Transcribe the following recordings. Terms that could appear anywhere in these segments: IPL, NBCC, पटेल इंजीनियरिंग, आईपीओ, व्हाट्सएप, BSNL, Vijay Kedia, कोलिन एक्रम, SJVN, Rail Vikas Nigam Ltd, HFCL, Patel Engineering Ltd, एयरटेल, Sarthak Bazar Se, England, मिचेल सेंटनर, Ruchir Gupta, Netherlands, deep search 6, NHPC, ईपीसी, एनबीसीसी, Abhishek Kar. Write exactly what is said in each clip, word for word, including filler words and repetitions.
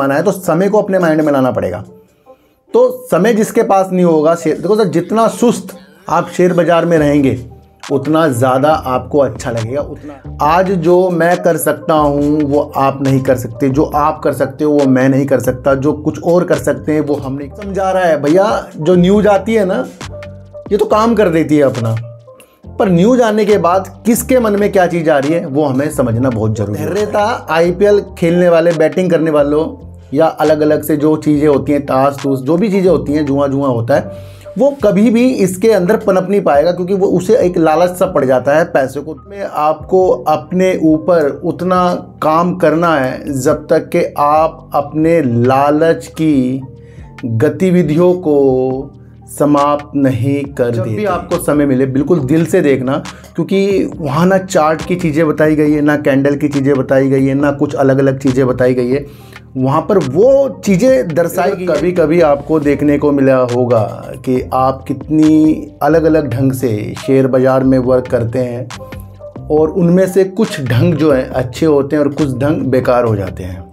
माना है तो समय को अपने माइंड में लाना पड़ेगा। तो समय जिसके पास नहीं होगा शेयर, देखो सर जितना सुस्त आप शेयर बाजार में रहेंगे उतना ज़्यादा आपको अच्छा लगेगा। उतना आज जो मैं कर सकता हूँ वो आप नहीं कर सकते, जो आप कर सकते हो वो मैं नहीं कर सकता, जो कुछ और कर सकते हैं वो हम नहीं। समझा रहा है भैया, जो न्यूज़ आती है ना ये तो काम कर देती है अपना, पर न्यूज़ आने के बाद किसके मन में क्या चीज़ आ रही है वो हमें समझना बहुत ज़रूरी है। धैर्यता आईपीएल खेलने वाले, बैटिंग करने वालों या अलग अलग से जो चीज़ें होती हैं, ताश तूस जो भी चीज़ें होती हैं, जुआ जुआ होता है, वो कभी भी इसके अंदर पनप नहीं पाएगा क्योंकि वो उसे एक लालच सा पड़ जाता है पैसे को। उसमें आपको अपने ऊपर उतना काम करना है जब तक कि आप अपने लालच की गतिविधियों को समाप्त नहीं कर देते। जब भी आपको समय मिले बिल्कुल दिल से देखना, क्योंकि वहाँ ना चार्ट की चीज़ें बताई गई है, ना कैंडल की चीज़ें बताई गई है, ना कुछ अलग अलग चीज़ें बताई गई है, वहाँ पर वो चीज़ें दर्शाई गई। कभी कभी आपको देखने को मिला होगा कि आप कितनी अलग अलग ढंग से शेयर बाज़ार में वर्क करते हैं और उनमें से कुछ ढंग जो हैं अच्छे होते हैं और कुछ ढंग बेकार हो जाते हैं।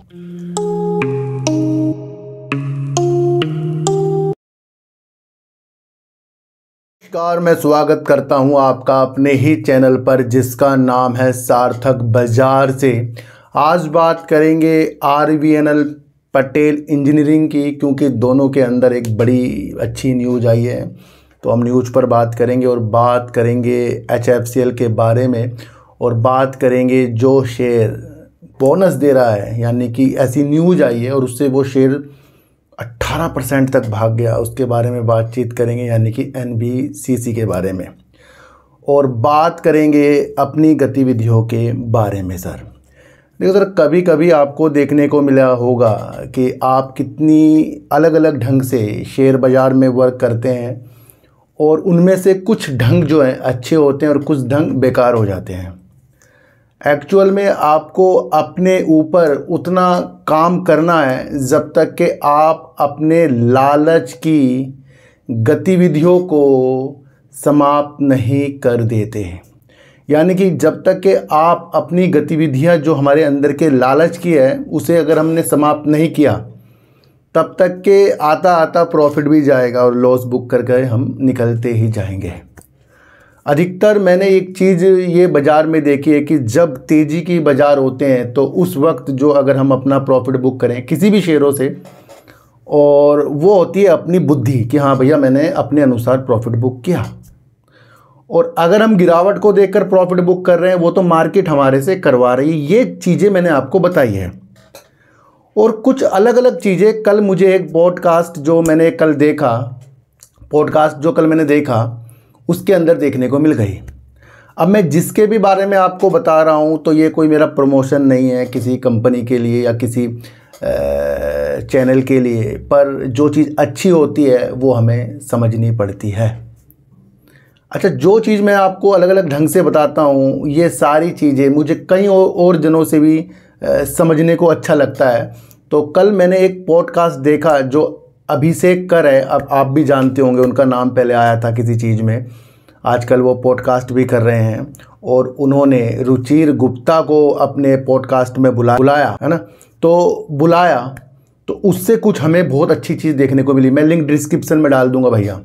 नमस्कार, मैं स्वागत करता हूं आपका अपने ही चैनल पर जिसका नाम है सार्थक बाजार से। आज बात करेंगे R V N L पटेल इंजीनियरिंग की, क्योंकि दोनों के अंदर एक बड़ी अच्छी न्यूज़ आई है तो हम न्यूज़ पर बात करेंगे और बात करेंगे एच एफ सी एल के बारे में और बात करेंगे जो शेयर बोनस दे रहा है, यानी कि ऐसी न्यूज़ आई है और उससे वो शेयर अठारह परसेंट तक भाग गया, उसके बारे में बातचीत करेंगे, यानी कि एन बी सी सी के बारे में, और बात करेंगे अपनी गतिविधियों के बारे में। सर देखो सर, कभी कभी आपको देखने को मिला होगा कि आप कितनी अलग अलग ढंग से शेयर बाज़ार में वर्क करते हैं और उनमें से कुछ ढंग जो हैं अच्छे होते हैं और कुछ ढंग बेकार हो जाते हैं। एक्चुअल में आपको अपने ऊपर उतना काम करना है जब तक कि आप अपने लालच की गतिविधियों को समाप्त नहीं कर देते, यानी कि जब तक कि आप अपनी गतिविधियां जो हमारे अंदर के लालच की है उसे अगर हमने समाप्त नहीं किया तब तक के आता आता प्रॉफिट भी जाएगा और लॉस बुक करके हम निकलते ही जाएंगे। अधिकतर मैंने एक चीज़ ये बाज़ार में देखी है कि जब तेज़ी की बाज़ार होते हैं तो उस वक्त जो अगर हम अपना प्रॉफिट बुक करें किसी भी शेयरों से, और वो होती है अपनी बुद्धि कि हाँ भैया मैंने अपने अनुसार प्रॉफिट बुक किया। और अगर हम गिरावट को देखकर प्रॉफिट बुक कर रहे हैं वो तो मार्केट हमारे से करवा रही है। ये चीज़ें मैंने आपको बताई है और कुछ अलग अलग चीज़ें कल मुझे एक पॉडकास्ट जो मैंने कल देखा पॉडकास्ट जो कल मैंने देखा उसके अंदर देखने को मिल गई। अब मैं जिसके भी बारे में आपको बता रहा हूँ तो ये कोई मेरा प्रमोशन नहीं है किसी कंपनी के लिए या किसी चैनल के लिए, पर जो चीज़ अच्छी होती है वो हमें समझनी पड़ती है। अच्छा, जो चीज़ मैं आपको अलग अलग ढंग से बताता हूँ ये सारी चीज़ें मुझे कई और जनों से भी समझने को अच्छा लगता है। तो कल मैंने एक पॉडकास्ट देखा जो अभिषेक कर है, अब आप भी जानते होंगे, उनका नाम पहले आया था किसी चीज़ में, आजकल वो पॉडकास्ट भी कर रहे हैं और उन्होंने रुचिर गुप्ता को अपने पॉडकास्ट में बुला बुलाया है ना, तो बुलाया तो उससे कुछ हमें बहुत अच्छी चीज़ देखने को मिली। मैं लिंक डिस्क्रिप्शन में डाल दूंगा भैया।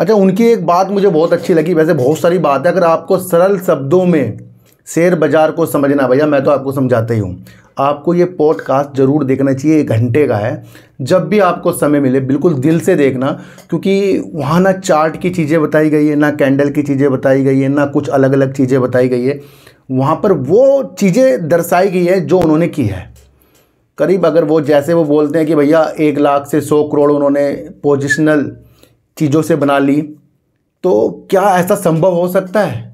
अच्छा, उनकी एक बात मुझे बहुत अच्छी लगी, वैसे बहुत सारी बात है, अगर आपको सरल शब्दों में शेयर बाज़ार को समझना, भैया मैं तो आपको समझाता ही हूँ, आपको ये पॉडकास्ट ज़रूर देखना चाहिए, एक घंटे का है। जब भी आपको समय मिले बिल्कुल दिल से देखना, क्योंकि वहाँ ना चार्ट की चीज़ें बताई गई है, ना कैंडल की चीज़ें बताई गई है, ना कुछ अलग अलग चीज़ें बताई गई है, वहाँ पर वो चीज़ें दर्शाई गई है जो उन्होंने की है। करीब अगर वो जैसे वो बोलते हैं कि भैया एक लाख से सौ करोड़ उन्होंने पोजिशनल चीज़ों से बना ली, तो क्या ऐसा संभव हो सकता है?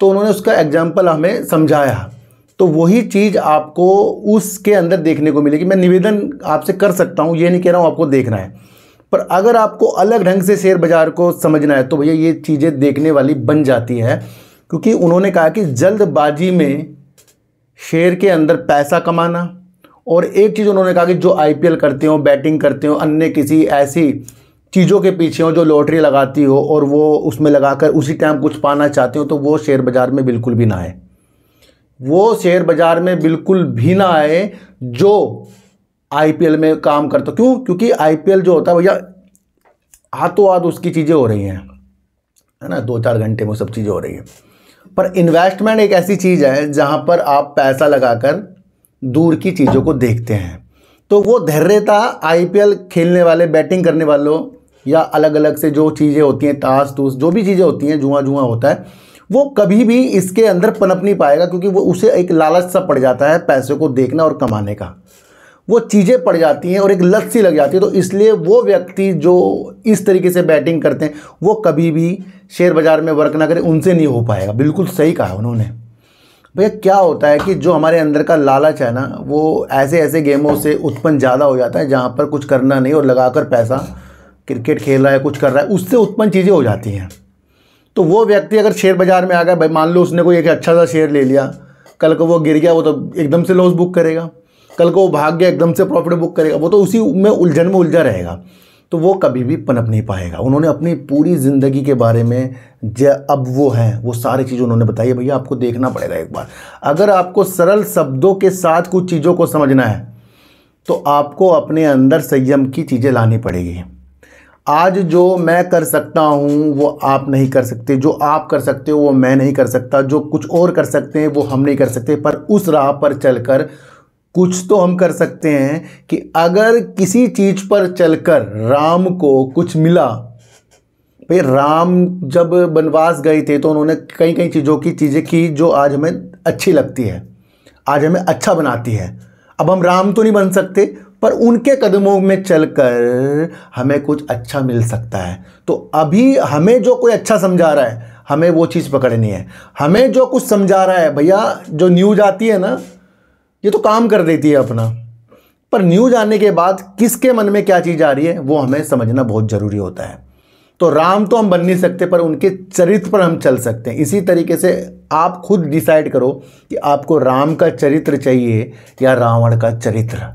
तो उन्होंने उसका एग्जाम्पल हमें समझाया, तो वही चीज़ आपको उसके अंदर देखने को मिलेगी। मैं निवेदन आपसे कर सकता हूँ, ये नहीं कह रहा हूँ आपको देखना है, पर अगर आपको अलग ढंग से शेयर बाज़ार को समझना है तो भैया ये चीज़ें देखने वाली बन जाती है। क्योंकि उन्होंने कहा कि जल्दबाजी में शेयर के अंदर पैसा कमाना, और एक चीज़ उन्होंने कहा कि जो आई पी एल करते हो, बैटिंग करते हो, अन्य किसी ऐसी चीज़ों के पीछे हो जो लॉटरी लगाती हो और वो उसमें लगाकर उसी टाइम कुछ पाना चाहते हो, तो वो शेयर बाज़ार में बिल्कुल भी ना आए, वो शेयर बाज़ार में बिल्कुल भी ना आए जो आईपीएल में काम करते हो। क्यों? क्योंकि आईपीएल जो होता है भैया हाथों हाथ उसकी चीज़ें हो रही हैं, है ना, दो चार घंटे में सब चीज़ें हो रही हैं। पर इन्वेस्टमेंट एक ऐसी चीज़ है जहाँ पर आप पैसा लगाकर दूर की चीज़ों को देखते हैं, तो वो धैर्यता आईपीएल खेलने वाले, बैटिंग करने वालों या अलग अलग से जो चीज़ें होती हैं, ताश तूस जो भी चीज़ें होती हैं, जुआ जुआ होता है, वो कभी भी इसके अंदर पनप नहीं पाएगा। क्योंकि वो उसे एक लालच सा पड़ जाता है पैसे को देखना और कमाने का, वो चीज़ें पड़ जाती हैं और एक लत सी लग जाती है। तो इसलिए वो व्यक्ति जो इस तरीके से बैटिंग करते हैं वो कभी भी शेयर बाज़ार में वर्क ना करें, उनसे नहीं हो पाएगा। बिल्कुल सही कहा उन्होंने। भैया क्या होता है कि जो हमारे अंदर का लालच है ना, वो ऐसे ऐसे गेमों से उत्पन्न ज़्यादा हो जाता है जहाँ पर कुछ करना नहीं और लगाकर पैसा, क्रिकेट खेल रहा है, कुछ कर रहा है, उससे उत्पन्न चीज़ें हो जाती हैं। तो वो व्यक्ति अगर शेयर बाज़ार में आ गया, भाई मान लो उसने कोई एक अच्छा सा शेयर ले लिया, कल को वो गिर गया वो तो एकदम से लॉस बुक करेगा, कल को वो भाग गया एकदम से प्रॉफिट बुक करेगा, वो तो उसी में उलझन में उलझा रहेगा, तो वो कभी भी पनप नहीं पाएगा। उन्होंने अपनी पूरी ज़िंदगी के बारे में जो अब वो हैं वो सारी चीज़ उन्होंने बताई है। भैया आपको देखना पड़ेगा एक बार, अगर आपको सरल शब्दों के साथ कुछ चीज़ों को समझना है तो आपको अपने अंदर संयम की चीज़ें लानी पड़ेगी। आज जो मैं कर सकता हूँ वो आप नहीं कर सकते, जो आप कर सकते हो वो मैं नहीं कर सकता, जो कुछ और कर सकते हैं वो हम नहीं कर सकते, पर उस राह पर चलकर कुछ तो हम कर सकते हैं कि अगर किसी चीज़ पर चलकर राम को कुछ मिला। भाई राम जब वनवास गए थे तो उन्होंने कई कई चीज़ों की चीज़ें की जो आज हमें अच्छी लगती है, आज हमें अच्छा बनाती है। अब हम राम तो नहीं बन सकते पर उनके कदमों में चलकर हमें कुछ अच्छा मिल सकता है। तो अभी हमें जो कोई अच्छा समझा रहा है हमें वो चीज़ पकड़नी है, हमें जो कुछ समझा रहा है। भैया जो न्यूज़ आती है ना ये तो काम कर देती है अपना, पर न्यूज़ आने के बाद किसके मन में क्या चीज़ आ रही है वो हमें समझना बहुत ज़रूरी होता है। तो राम तो हम बन नहीं सकते पर उनके चरित्र पर हम चल सकते हैं। इसी तरीके से आप खुद डिसाइड करो कि आपको राम का चरित्र चाहिए या रावण का चरित्र।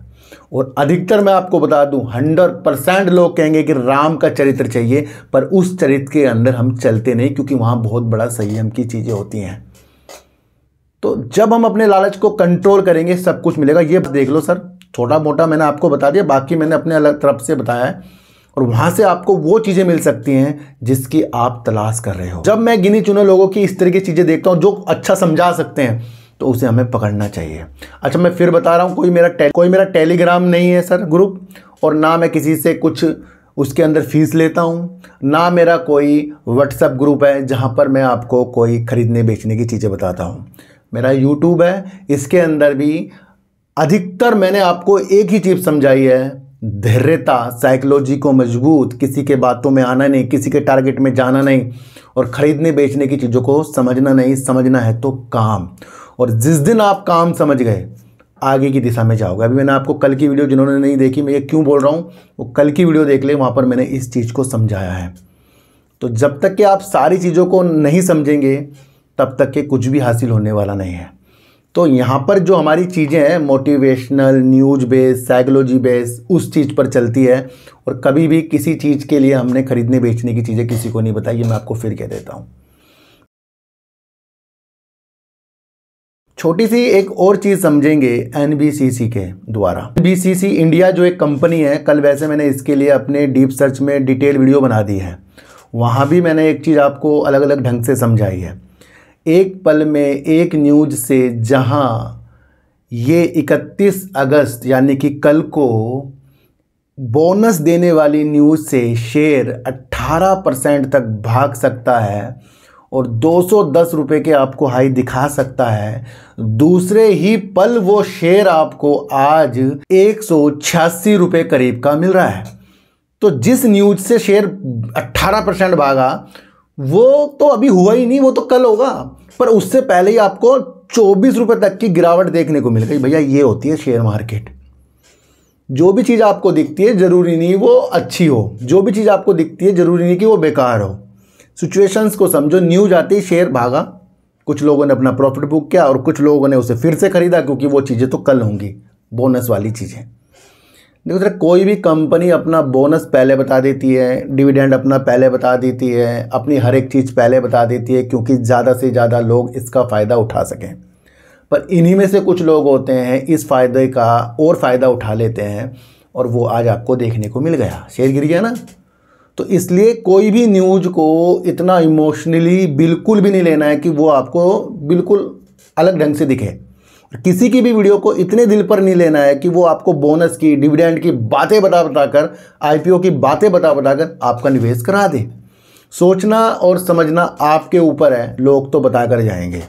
और अधिकतर मैं आपको बता दूं हंड्रेड परसेंट लोग कहेंगे कि राम का चरित्र चाहिए, पर उस चरित्र के अंदर हम चलते नहीं क्योंकि वहाँ बहुत बड़ा संयम की चीज़ें होती हैं। तो जब हम अपने लालच को कंट्रोल करेंगे सब कुछ मिलेगा। ये देख लो सर, छोटा मोटा मैंने आपको बता दिया, बाकी मैंने अपने अलग तरफ से बताया है और वहाँ से आपको वो चीज़ें मिल सकती हैं जिसकी आप तलाश कर रहे हो। जब मैं गिनी चुने लोगों की इस तरह की चीज़ें देखता हूँ जो अच्छा समझा सकते हैं तो उसे हमें पकड़ना चाहिए। अच्छा मैं फिर बता रहा हूँ, कोई मेरा कोई मेरा टेलीग्राम नहीं है सर ग्रुप, और ना मैं किसी से कुछ उसके अंदर फीस लेता हूँ, ना मेरा कोई व्हाट्सएप ग्रुप है जहाँ पर मैं आपको कोई ख़रीदने बेचने की चीज़ें बताता हूँ। मेरा यूट्यूब है, इसके अंदर भी अधिकतर मैंने आपको एक ही चीज़ समझाई है, धैर्यता, साइकोलॉजी को मजबूत, किसी के बातों में आना नहीं, किसी के टारगेट में जाना नहीं और ख़रीदने बेचने की चीज़ों को समझना नहीं। समझना है तो काम, और जिस दिन आप काम समझ गए आगे की दिशा में जाओगे। अभी मैंने आपको कल की वीडियो, जिन्होंने नहीं देखी मैं ये क्यों बोल रहा हूँ वो कल की वीडियो देख ले, वहाँ पर मैंने इस चीज़ को समझाया है। तो जब तक कि आप सारी चीज़ों को नहीं समझेंगे तब तक के कुछ भी हासिल होने वाला नहीं है। तो यहाँ पर जो हमारी चीज़ें हैं motivational, news base, psychology base, उस चीज़ पर चलती है और कभी भी किसी चीज़ के लिए हमने खरीदने बेचने की चीज़ें किसी को नहीं बताई। ये मैं आपको फिर कह देता हूँ। छोटी सी एक और चीज़ समझेंगे एनबीसीसी के द्वारा। एनबीसीसी इंडिया जो एक कंपनी है, कल वैसे मैंने इसके लिए अपने डीप सर्च में डिटेल वीडियो बना दी है, वहाँ भी मैंने एक चीज़ आपको अलग अलग ढंग से समझाई है। एक पल में एक न्यूज से जहाँ ये इकतीस अगस्त यानी कि कल को बोनस देने वाली न्यूज़ से शेयर अठारह परसेंट तक भाग सकता है और दो सौ दस रुपए के आपको हाई दिखा सकता है, दूसरे ही पल वो शेयर आपको आज एक सौ छियासी रुपए करीब का मिल रहा है। तो जिस न्यूज़ से शेयर अठारह परसेंट भागा वो तो अभी हुआ ही नहीं, वो तो कल होगा, पर उससे पहले ही आपको चौबीस रुपए तक की गिरावट देखने को मिल गई। भैया ये होती है शेयर मार्केट। जो भी चीज़ आपको दिखती है ज़रूरी नहीं वो अच्छी हो, जो भी चीज़ आपको दिखती है ज़रूरी नहीं कि वो बेकार हो। सिचुएशंस को समझो, न्यूज आती, शेयर भागा, कुछ लोगों ने अपना प्रॉफिट बुक किया और कुछ लोगों ने उसे फिर से ख़रीदा क्योंकि वो चीज़ें तो कल होंगी, बोनस वाली चीज़ें। देखो सर, कोई भी कंपनी अपना बोनस पहले बता देती है, डिविडेंड अपना पहले बता देती है, अपनी हर एक चीज़ पहले बता देती है क्योंकि ज़्यादा से ज़्यादा लोग इसका फ़ायदा उठा सकें। पर इन्हीं में से कुछ लोग होते हैं इस फ़ायदे का और फ़ायदा उठा लेते हैं, और वो आज आपको देखने को मिल गया। शेयर गिर गया ना, तो इसलिए कोई भी न्यूज़ को इतना इमोशनली बिल्कुल भी नहीं लेना है कि वो आपको बिल्कुल अलग ढंग से दिखे। किसी की भी वीडियो को इतने दिल पर नहीं लेना है कि वो आपको बोनस की, डिविडेंड की बातें बता बताकर, आईपीओ की बातें बता बताकर आपका निवेश करा दे। सोचना और समझना आपके ऊपर है, लोग तो बताकर जाएंगे।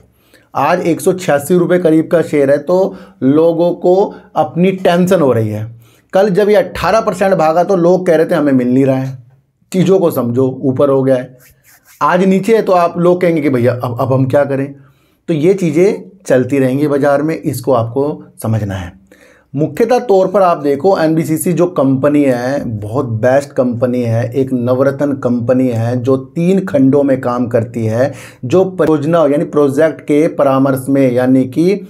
आज एक सौ छियासी रुपये करीब का शेयर है, तो लोगों को अपनी टेंशन हो रही है। कल जब ये अट्ठारह परसेंट भागा तो लोग कह रहे थे हमें मिल नहीं रहा है। चीज़ों को समझो, ऊपर हो गया है, आज नीचे है तो आप लोग कहेंगे कि भैया अब अब हम क्या करें। तो ये चीज़ें चलती रहेंगी बाज़ार में, इसको आपको समझना है। मुख्यतः तौर पर आप देखो एनबीसीसी जो कंपनी है बहुत बेस्ट कंपनी है, एक नवरत्न कंपनी है जो तीन खंडों में काम करती है, जो परियोजना यानी प्रोजेक्ट के परामर्श में यानी कि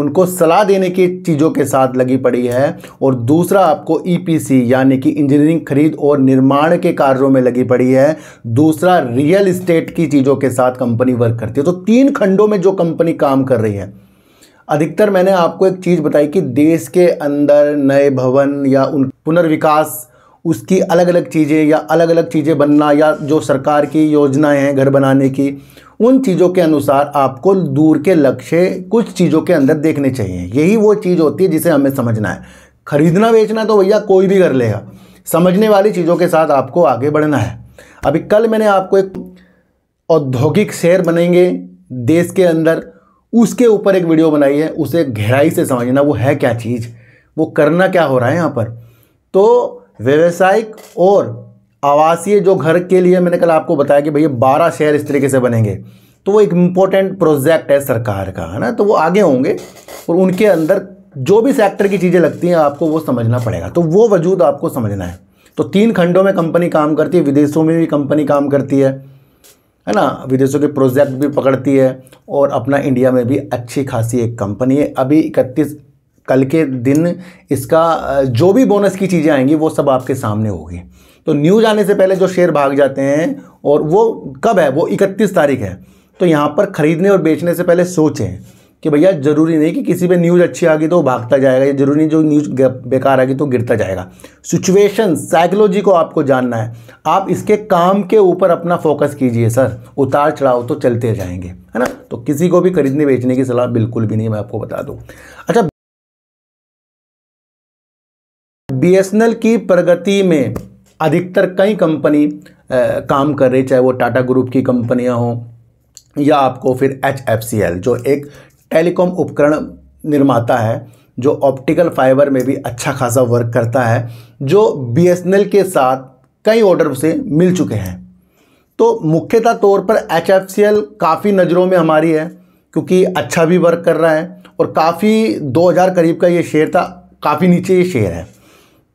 उनको सलाह देने की चीज़ों के साथ लगी पड़ी है, और दूसरा आपको ईपीसी यानी कि इंजीनियरिंग खरीद और निर्माण के कार्यों में लगी पड़ी है, दूसरा रियल इस्टेट की चीज़ों के साथ कंपनी वर्क करती है। तो तीन खंडों में जो कंपनी काम कर रही है। अधिकतर मैंने आपको एक चीज़ बताई कि देश के अंदर नए भवन या उन पुनर्विकास, उसकी अलग अलग चीज़ें या अलग अलग चीज़ें बनना, या जो सरकार की योजनाएं हैं घर बनाने की, उन चीज़ों के अनुसार आपको दूर के लक्ष्य कुछ चीज़ों के अंदर देखने चाहिए। यही वो चीज़ होती है जिसे हमें समझना है। खरीदना बेचना तो भैया कोई भी कर लेगा, समझने वाली चीज़ों के साथ आपको आगे बढ़ना है। अभी कल मैंने आपको एक औद्योगिक शहर बनेंगे देश के अंदर, उसके ऊपर एक वीडियो बनाई है, उसे गहराई से समझना वो है क्या चीज़, वो करना क्या हो रहा है यहाँ पर। तो व्यावसायिक और आवासीय जो घर के लिए मैंने कल आपको बताया कि भैया बारह शहर इस तरीके से बनेंगे, तो वो एक इम्पोर्टेंट प्रोजेक्ट है सरकार का, है ना। तो वो आगे होंगे और उनके अंदर जो भी सेक्टर की चीज़ें लगती हैं आपको वो समझना पड़ेगा। तो वो वजूद आपको समझना है। तो तीन खंडों में कंपनी काम करती है, विदेशों में भी कंपनी काम करती है, है ना, विदेशों के प्रोजेक्ट भी पकड़ती है, और अपना इंडिया में भी अच्छी खासी एक कंपनी है। अभी इकतीस कल के दिन इसका जो भी बोनस की चीज़ें आएंगी वो सब आपके सामने होगी। तो न्यूज़ आने से पहले जो शेयर भाग जाते हैं, और वो कब है, वो इकतीस तारीख है। तो यहाँ पर ख़रीदने और बेचने से पहले सोचें कि भैया ज़रूरी नहीं कि किसी पे न्यूज़ अच्छी आ गई तो भागता जाएगा, या ज़रूरी नहीं जो न्यूज़ बेकार आ गई तो गिरता जाएगा। सिचुएशन, साइकोलॉजी को आपको जानना है। आप इसके काम के ऊपर अपना फोकस कीजिए सर, उतार चढ़ाव तो चलते जाएंगे, है ना। तो किसी को भी खरीदने बेचने की सलाह बिल्कुल भी नहीं, मैं आपको बता दूँ। अच्छा, बीएसएनएल की प्रगति में अधिकतर कई कंपनी आ, काम कर रही, चाहे वो टाटा ग्रुप की कंपनियां हों, या आपको फिर एचएफसीएल जो एक टेलीकॉम उपकरण निर्माता है, जो ऑप्टिकल फाइबर में भी अच्छा खासा वर्क करता है, जो बीएसएनएल के साथ कई ऑर्डर से मिल चुके हैं। तो मुख्यतः तौर पर एचएफसीएल काफ़ी नज़रों में हमारी है, क्योंकि अच्छा भी वर्क कर रहा है, और काफ़ी दो हज़ार करीब का ये शेयर था, काफ़ी नीचे ये शेयर है।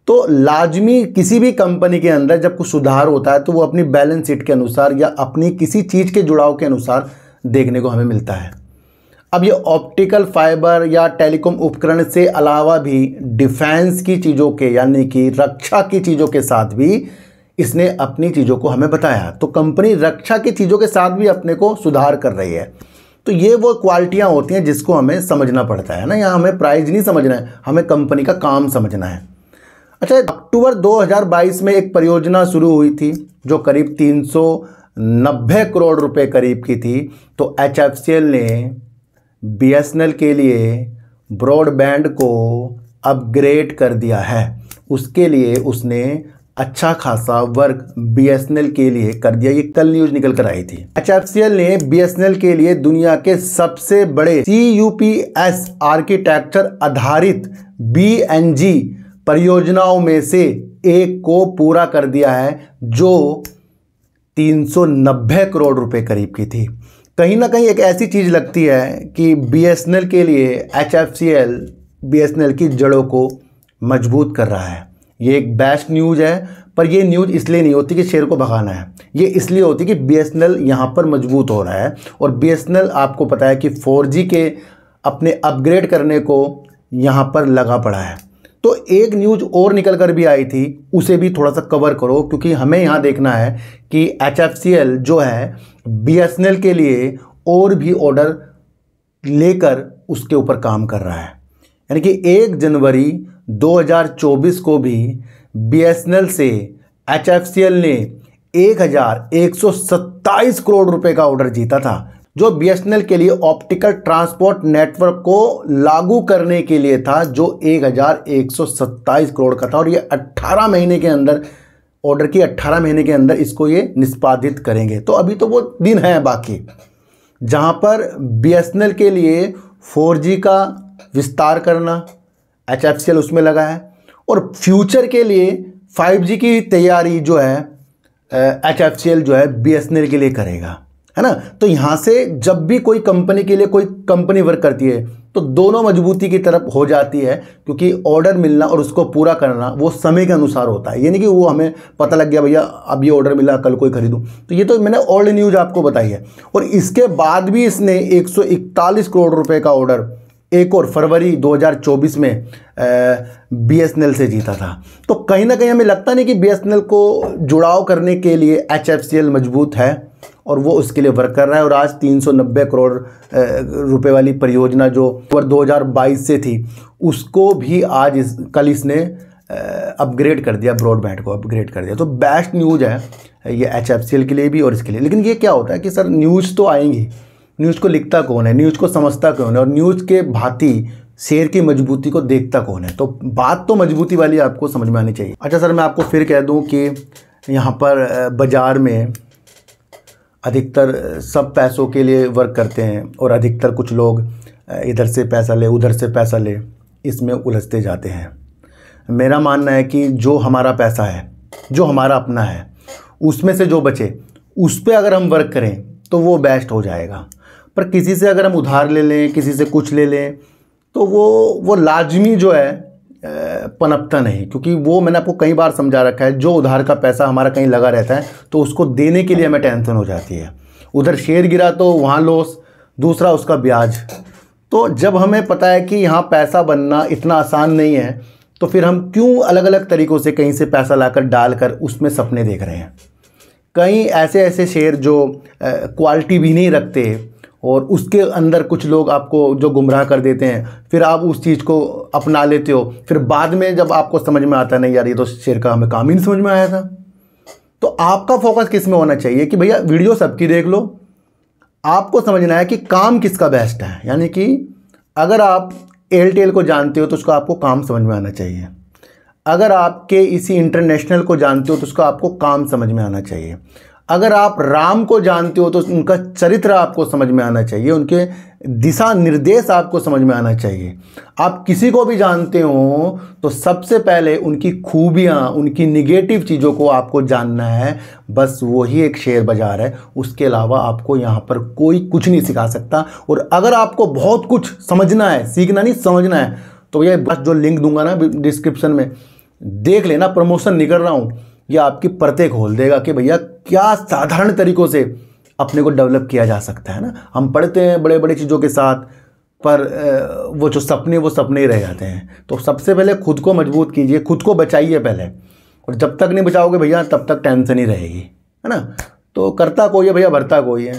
तो लाजमी किसी भी कंपनी के अंदर जब कुछ सुधार होता है तो वो अपनी बैलेंस शीट के अनुसार या अपनी किसी चीज़ के जुड़ाव के अनुसार देखने को हमें मिलता है। अब ये ऑप्टिकल फाइबर या टेलीकॉम उपकरण से अलावा भी डिफेंस की चीज़ों के यानी कि रक्षा की चीज़ों के साथ भी इसने अपनी चीज़ों को हमें बताया। तो कंपनी रक्षा की चीज़ों के साथ भी अपने को सुधार कर रही है। तो ये वो क्वालिटियाँ होती हैं जिसको हमें समझना पड़ता है ना। यहाँ हमें प्राइस नहीं समझना है, हमें कंपनी का काम समझना है। अच्छा, अक्टूबर दो हज़ार बाईस में एक परियोजना शुरू हुई थी जो करीब तीन सौ नब्बे करोड़ रुपए करीब की थी। तो एचएफसीएल ने बीएसएनएल के लिए ब्रॉडबैंड को अपग्रेड कर दिया है, उसके लिए उसने अच्छा खासा वर्क बीएसएनएल के लिए कर दिया। ये कल न्यूज़ निकल कर आई थी। एचएफसीएल ने बीएसएनएल के लिए दुनिया के सबसे बड़े सीयूपीएस आर्किटेक्चर आधारित बीएनजी परियोजनाओं में से एक को पूरा कर दिया है, जो तीन सौ नब्बे करोड़ रुपए करीब की थी। कहीं ना कहीं एक ऐसी चीज़ लगती है कि बीएसएनएल के लिए एचएफसीएल बीएसएनएल की जड़ों को मजबूत कर रहा है। ये एक बेस्ट न्यूज़ है, पर ये न्यूज़ इसलिए नहीं होती कि शेयर को भगाना है, ये इसलिए होती कि बीएसएनएल यहाँ पर मजबूत हो रहा है। और बीएसएनएल आपको पता है कि फोर जी के अपने अपग्रेड करने को यहाँ पर लगा पड़ा है। तो एक न्यूज़ और निकल कर भी आई थी, उसे भी थोड़ा सा कवर करो, क्योंकि हमें यहाँ देखना है कि एचएफसीएल जो है बीएसएनएल के लिए और भी ऑर्डर लेकर उसके ऊपर काम कर रहा है। यानी कि एक जनवरी दो हज़ार चौबीस को भी बी एस एन एल से एच एफ सी एल ने एक हज़ार एक सौ सत्ताईस करोड़ रुपए का ऑर्डर जीता था, जो बी एस एन एल के लिए ऑप्टिकल ट्रांसपोर्ट नेटवर्क को लागू करने के लिए था, जो एक हज़ार एक सौ सत्ताईस करोड़ का था। और ये अट्ठारह महीने के अंदर ऑर्डर की अट्ठारह महीने के अंदर इसको ये निष्पादित करेंगे। तो अभी तो वो दिन है बाकी जहाँ पर बी एस एन एल के लिए फोर जी का विस्तार करना, एच एफ सी एल उसमें लगा है, और फ्यूचर के लिए फाइव जी की तैयारी जो है एच एफ सी एल जो है बी एस एन एल के लिए करेगा, है ना। तो यहाँ से जब भी कोई कंपनी के लिए कोई कंपनी वर्क करती है तो दोनों मजबूती की तरफ हो जाती है, क्योंकि ऑर्डर मिलना और उसको पूरा करना वो समय के अनुसार होता है। यानी कि वो हमें पता लग गया भैया अब ये ऑर्डर मिला, कल कोई खरीदूँ, तो ये तो मैंने ओल्ड न्यूज़ आपको बताई है। और इसके बाद भी इसने एक सौ इकतालीस करोड़ रुपये का ऑर्डर एक और फरवरी दो हज़ार चौबीस में बी एस एन एल से जीता था। तो कहीं ना कहीं हमें लगता नहीं कि बी एस एन एल को जुड़ाव करने के लिए एच एफ सी एल मजबूत है और वो उसके लिए वर्क कर रहा है। और आज तीन सौ नब्बे करोड़ रुपए वाली परियोजना जो दो हज़ार बाईस से थी, उसको भी आज इस कल इसने अपग्रेड कर दिया, ब्रॉडबैंड को अपग्रेड कर दिया। तो बेस्ट न्यूज़ है ये एच एफ सी एल के लिए भी और इसके लिए। लेकिन ये क्या होता है कि सर न्यूज़ तो आएंगी, न्यूज़ को लिखता कौन है, न्यूज़ को समझता कौन है, और न्यूज़ के भांति शेर की मजबूती को देखता कौन है। तो बात तो मजबूती वाली आपको समझ में आनी चाहिए। अच्छा सर, मैं आपको फिर कह दूं कि यहाँ पर बाज़ार में अधिकतर सब पैसों के लिए वर्क करते हैं और अधिकतर कुछ लोग इधर से पैसा ले उधर से पैसा ले, इसमें उलझते जाते हैं। मेरा मानना है कि जो हमारा पैसा है, जो हमारा अपना है, उसमें से जो बचे उस पर अगर हम वर्क करें तो वो बेस्ट हो जाएगा। पर किसी से अगर हम उधार ले लें, किसी से कुछ ले लें, तो वो वो लाजमी जो है पनपता नहीं, क्योंकि वो मैंने आपको कई बार समझा रखा है, जो उधार का पैसा हमारा कहीं लगा रहता है तो उसको देने के लिए हमें टेंशन हो जाती है। उधर शेयर गिरा तो वहाँ लॉस, दूसरा उसका ब्याज। तो जब हमें पता है कि यहाँ पैसा बनना इतना आसान नहीं है, तो फिर हम क्यों अलग अलग तरीक़ों से कहीं से पैसा लाकर डालकर उसमें सपने देख रहे हैं। कई ऐसे ऐसे शेयर जो क्वालिटी भी नहीं रखते और उसके अंदर कुछ लोग आपको जो गुमराह कर देते हैं, फिर आप उस चीज़ को अपना लेते हो, फिर बाद में जब आपको समझ में आता है नहीं यार ये तो शेयर का हमें काम ही नहीं समझ में आया था। तो आपका फोकस किस में होना चाहिए कि भैया वीडियो सबकी देख लो, आपको समझना है कि काम किसका बेस्ट है। यानी कि अगर आप एयरटेल को जानते हो तो उसका आपको काम समझ में आना चाहिए, अगर आपके इसी इंटरनेशनल को जानते हो तो उसका आपको काम समझ में आना चाहिए, अगर आप राम को जानते हो तो उनका चरित्र आपको समझ में आना चाहिए, उनके दिशा निर्देश आपको समझ में आना चाहिए। आप किसी को भी जानते हो तो सबसे पहले उनकी खूबियाँ, उनकी निगेटिव चीज़ों को आपको जानना है। बस वही एक शेयर बाज़ार है, उसके अलावा आपको यहाँ पर कोई कुछ नहीं सिखा सकता। और अगर आपको बहुत कुछ समझना है, सीखना नहीं समझना है, तो ये बस जो लिंक दूंगा ना डिस्क्रिप्शन में, देख लेना। प्रमोशन नहीं कर रहा हूँ, यह आपकी परतें खोल देगा कि भैया क्या साधारण तरीक़ों से अपने को डेवलप किया जा सकता है ना। हम पढ़ते हैं बड़े बड़े चीज़ों के साथ, पर वो जो सपने वो सपने ही रह जाते हैं। तो सबसे पहले खुद को मजबूत कीजिए, खुद को बचाइए पहले, और जब तक नहीं बचाओगे भैया तब तक टेंशन ही रहेगी, है ना। तो करता कोई है भैया, भरता कोई है।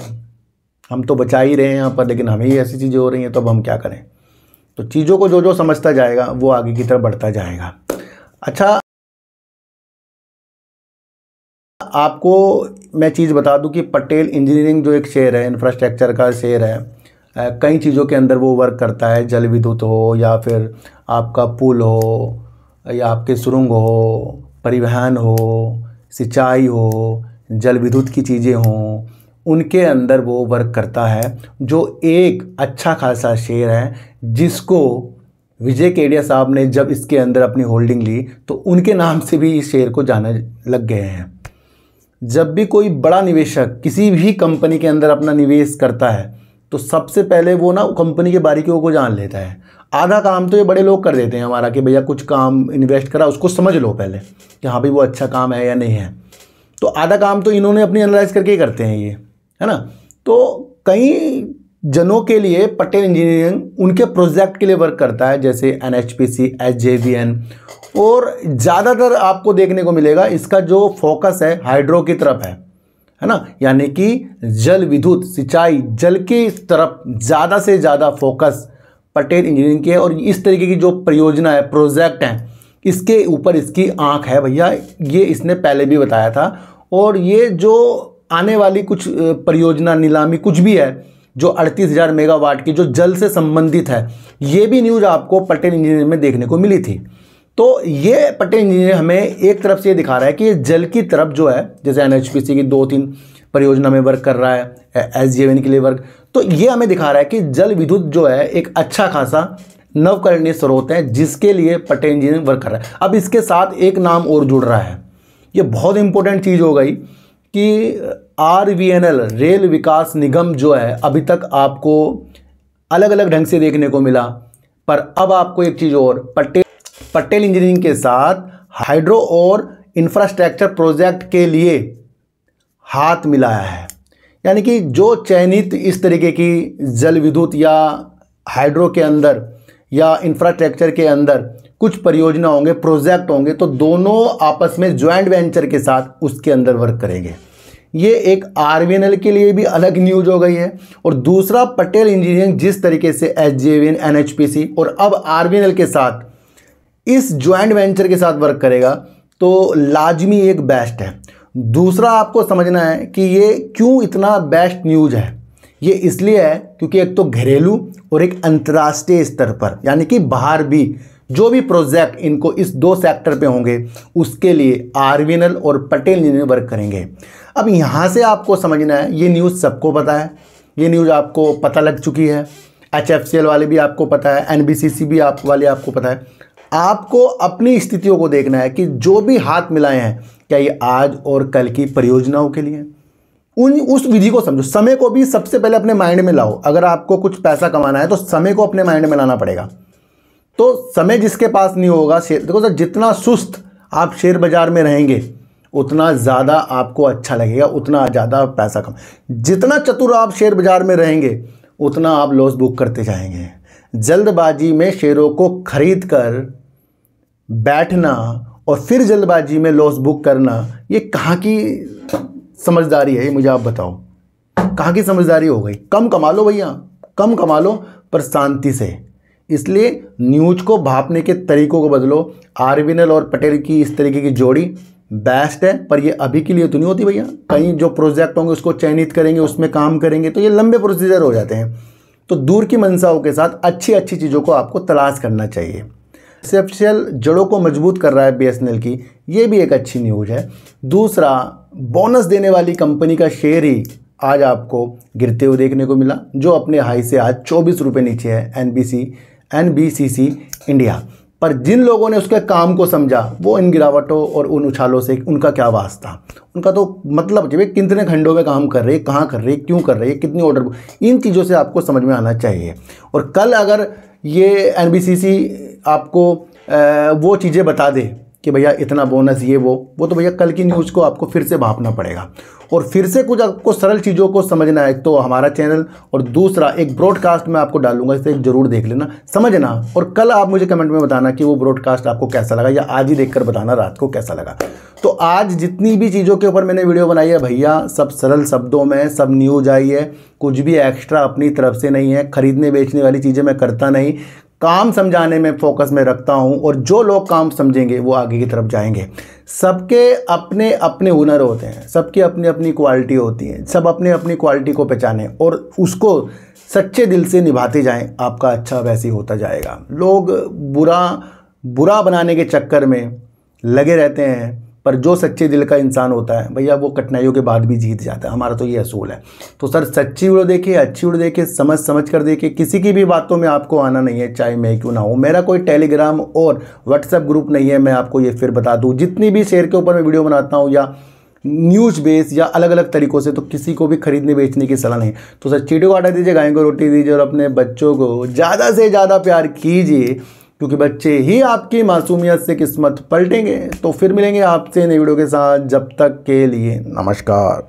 हम तो बचा ही रहे हैं यहाँ पर, लेकिन हमें ही ऐसी चीज़ें हो रही हैं, तो अब हम क्या करें। तो चीज़ों को जो जो समझता जाएगा वो आगे की तरफ बढ़ता जाएगा। अच्छा, आपको मैं चीज़ बता दूं कि पटेल इंजीनियरिंग जो एक शेयर है, इंफ्रास्ट्रक्चर का शेयर है, कई चीज़ों के अंदर वो वर्क करता है। जल विद्युत हो या फिर आपका पुल हो या आपके सुरंग हो, परिवहन हो, सिंचाई हो, जल विद्युत की चीज़ें हों, उनके अंदर वो वर्क करता है। जो एक अच्छा खासा शेयर है जिसको विजय केडिया साहब ने जब इसके अंदर अपनी होल्डिंग ली तो उनके नाम से भी इस शेयर को जाना लग गए हैं। जब भी कोई बड़ा निवेशक किसी भी कंपनी के अंदर अपना निवेश करता है तो सबसे पहले वो ना कंपनी के बारीकियों को जान लेता है। आधा काम तो ये बड़े लोग कर देते हैं हमारा कि भैया कुछ काम इन्वेस्ट करा उसको समझ लो पहले कि हाँ भाई वो अच्छा काम है या नहीं है। तो आधा काम तो इन्होंने अपनी एनालाइज करके ही करते हैं ये, है ना। तो कई जनों के लिए पटेल इंजीनियरिंग उनके प्रोजेक्ट के लिए वर्क करता है, जैसे N H P C, S J V N, और ज़्यादातर आपको देखने को मिलेगा इसका जो फोकस है हाइड्रो की तरफ है, है ना। यानी कि जल विद्युत, सिंचाई, जल की तरफ ज़्यादा से ज़्यादा फोकस पटेल इंजीनियरिंग की है और इस तरीके की जो परियोजना है, प्रोजेक्ट हैं, इसके ऊपर इसकी आंख है भैया, ये इसने पहले भी बताया था। और ये जो आने वाली कुछ परियोजना, नीलामी कुछ भी है जो अड़तीस हज़ार मेगावाट की जो जल से संबंधित है, ये भी न्यूज़ आपको पटेल इंजीनियर में देखने को मिली थी। तो ये पटेल इंजीनियर हमें एक तरफ से ये दिखा रहा है कि ये जल की तरफ जो है, जैसे एनएचपीसी की दो तीन परियोजना में वर्क कर रहा है, एसजेवीएन के लिए वर्क, तो ये हमें दिखा रहा है कि जल विद्युत जो है एक अच्छा खासा नवकरणीय स्रोत है जिसके लिए पटेल इंजीनियर वर्क कर रहा है। अब इसके साथ एक नाम और जुड़ रहा है, ये बहुत इंपॉर्टेंट चीज़ हो गई कि आरवीएनएल रेल विकास निगम जो है अभी तक आपको अलग अलग ढंग से देखने को मिला, पर अब आपको एक चीज़ और, पटेल पटेल इंजीनियरिंग के साथ हाइड्रो और इंफ्रास्ट्रक्चर प्रोजेक्ट के लिए हाथ मिलाया है। यानी कि जो चयनित इस तरीके की जल विद्युत या हाइड्रो के अंदर या इंफ्रास्ट्रक्चर के अंदर कुछ परियोजना होंगे, प्रोजेक्ट होंगे, तो दोनों आपस में ज्वाइंट वेंचर के साथ उसके अंदर वर्क करेंगे। ये एक आरवीएनएल के लिए भी अलग न्यूज हो गई है। और दूसरा, पटेल इंजीनियरिंग जिस तरीके से एसजेवीएन, एनएचपीसी और अब आरवीएनएल के साथ इस ज्वाइंट वेंचर के साथ वर्क करेगा, तो लाजमी एक बेस्ट है। दूसरा, आपको समझना है कि ये क्यों इतना बेस्ट न्यूज़ है। ये इसलिए है क्योंकि एक तो घरेलू और एक अंतर्राष्ट्रीय स्तर पर, यानी कि बाहर भी जो भी प्रोजेक्ट इनको इस दो सेक्टर पे होंगे उसके लिए आरवीएनएल और पटेल इंजीनियर वर्क करेंगे। अब यहाँ से आपको समझना है, ये न्यूज़ सबको पता है, ये न्यूज़ आपको पता लग चुकी है, एचएफसीएल वाले भी आपको पता है, एनबीसीसी भी आप वाले आपको पता है। आपको अपनी स्थितियों को देखना है कि जो भी हाथ मिलाए हैं, क्या ये आज और कल की परियोजनाओं के लिए, उन उस विधि को समझो। समय को भी सबसे पहले अपने माइंड में लाओ। अगर आपको कुछ पैसा कमाना है तो समय को अपने माइंड में लाना पड़ेगा। तो समय जिसके पास नहीं होगा, शेयर देखो सर, जितना सुस्त आप शेयर बाजार में रहेंगे उतना ज़्यादा आपको अच्छा लगेगा, उतना ज़्यादा पैसा कम। जितना चतुर आप शेयर बाजार में रहेंगे उतना आप लॉस बुक करते जाएंगे। जल्दबाजी में शेयरों को खरीद कर बैठना और फिर जल्दबाजी में लॉस बुक करना, ये कहाँ की समझदारी है? ये मुझे आप बताओ, कहाँ की समझदारी हो गई? कम कमा लो भैया, कम कमा लो, पर शांति से। इसलिए न्यूज़ को भापने के तरीकों को बदलो। आरवीएनएल और पटेल की इस तरीके की जोड़ी बेस्ट है, पर ये अभी के लिए तो नहीं होती भैया। कहीं जो प्रोजेक्ट होंगे उसको चयनित करेंगे, उसमें काम करेंगे, तो ये लंबे प्रोसीजर हो जाते हैं। तो दूर की मंशाओं के साथ अच्छी अच्छी चीज़ों को आपको तलाश करना चाहिए। एचएफसीएल जड़ों को मजबूत कर रहा है बीएसएनएल की, ये भी एक अच्छी न्यूज़ है। दूसरा, बोनस देने वाली कंपनी का शेयर ही आज आपको गिरते हुए देखने को मिला, जो अपने हाई से आज चौबीस रुपये नीचे है। एनबीसी एनबीसीसी इंडिया पर जिन लोगों ने उसके काम को समझा, वो इन गिरावटों और उन उछालों से उनका क्या वास्ता, उनका तो मतलब जब कितने खंडों में काम कर रहे हैं, कहाँ कर रहे हैं, क्यों कर रहे हैं, कितनी ऑर्डर, इन चीज़ों से आपको समझ में आना चाहिए। और कल अगर ये एनबीसीसी आपको आ, वो चीज़ें बता दे कि भैया इतना बोनस ये वो वो तो भैया कल की न्यूज़ को आपको फिर से भापना पड़ेगा। और फिर से कुछ आपको सरल चीज़ों को समझना है, तो हमारा चैनल, और दूसरा एक ब्रॉडकास्ट मैं आपको डालूंगा, इसे जरूर देख लेना, समझना। और कल आप मुझे कमेंट में बताना कि वो ब्रॉडकास्ट आपको कैसा लगा, या आज ही देखकर बताना रात को कैसा लगा। तो आज जितनी भी चीज़ों के ऊपर मैंने वीडियो बनाई है भैया, सब सरल शब्दों में सब न्यूज़ आई है, कुछ भी एक्स्ट्रा अपनी तरफ से नहीं है। खरीदने बेचने वाली चीज़ें मैं करता नहीं, काम समझाने में फोकस में रखता हूं, और जो लोग काम समझेंगे वो आगे की तरफ जाएंगे। सबके अपने अपने हुनर होते हैं, सबकी अपनी अपनी क्वालिटी होती है, सब अपने अपनी क्वालिटी को पहचानें और उसको सच्चे दिल से निभाते जाएं, आपका अच्छा वैसे ही होता जाएगा। लोग बुरा बुरा बनाने के चक्कर में लगे रहते हैं, पर जो सच्चे दिल का इंसान होता है भैया, वो कठिनाइयों के बाद भी जीत जाता है। हमारा तो ये असूल है। तो सर, सच्ची वीडियो देखिए, अच्छी वीडियो देखिए, समझ समझ कर देखिए, किसी की भी बातों में आपको आना नहीं है, चाहे मैं क्यों ना हूँ। मेरा कोई टेलीग्राम और व्हाट्सएप ग्रुप नहीं है, मैं आपको ये फिर बता दूँ। जितनी भी शेयर के ऊपर मैं वीडियो बनाता हूँ या न्यूज़ बेस या अलग अलग तरीक़ों से, तो किसी को भी खरीदने बेचने की सलाह नहीं। तो सर, चींटी को आटा दीजिए, गाय को रोटी दीजिए, और अपने बच्चों को ज़्यादा से ज़्यादा प्यार कीजिए, क्योंकि बच्चे ही आपकी मासूमियत से किस्मत पलटेंगे। तो फिर मिलेंगे आपसे नई वीडियो के साथ, जब तक के लिए नमस्कार।